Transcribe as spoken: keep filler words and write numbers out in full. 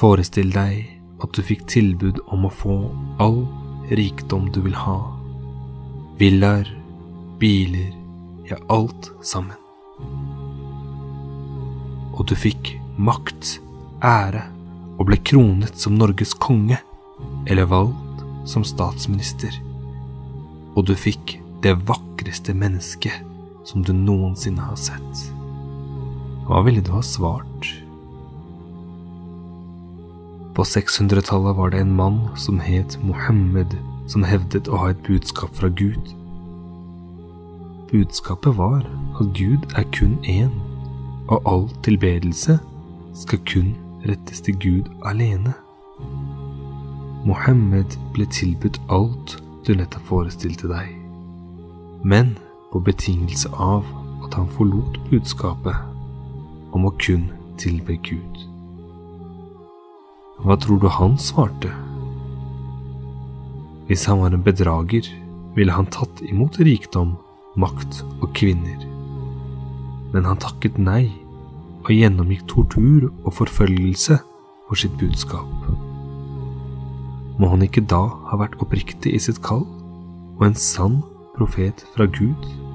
Forestill deg at du fikk tilbud om å få all rikdom du vil ha. Villaer, biler, ja alt sammen. Og du fikk makt, ære og ble kronet som Norges konge, eller valgt som statsminister. Og du fikk det vakreste mennesket som du noensinne har sett. Hva ville du ha svart? På seks hundretallet var det en mann som het Mohammed, som hevdet å ha et budskap fra Gud. Budskapet var at Gud er kun én, og all tilbedelse skal kun rettes til Gud alene. Mohammed ble tilbudt alt du nettopp forestilte deg, men på betingelse av at han forlot budskapet om å kun tilbe Gud. Hva tror du han svarte? Hvis han var en bedrager, ville han tatt imot rikdom, makt og kvinner. Men han takket nei og gjennomgikk tortur og forfølgelse for sitt budskap. Må han ikke da ha vært oppriktig i sitt kall og en sann profet fra Gud?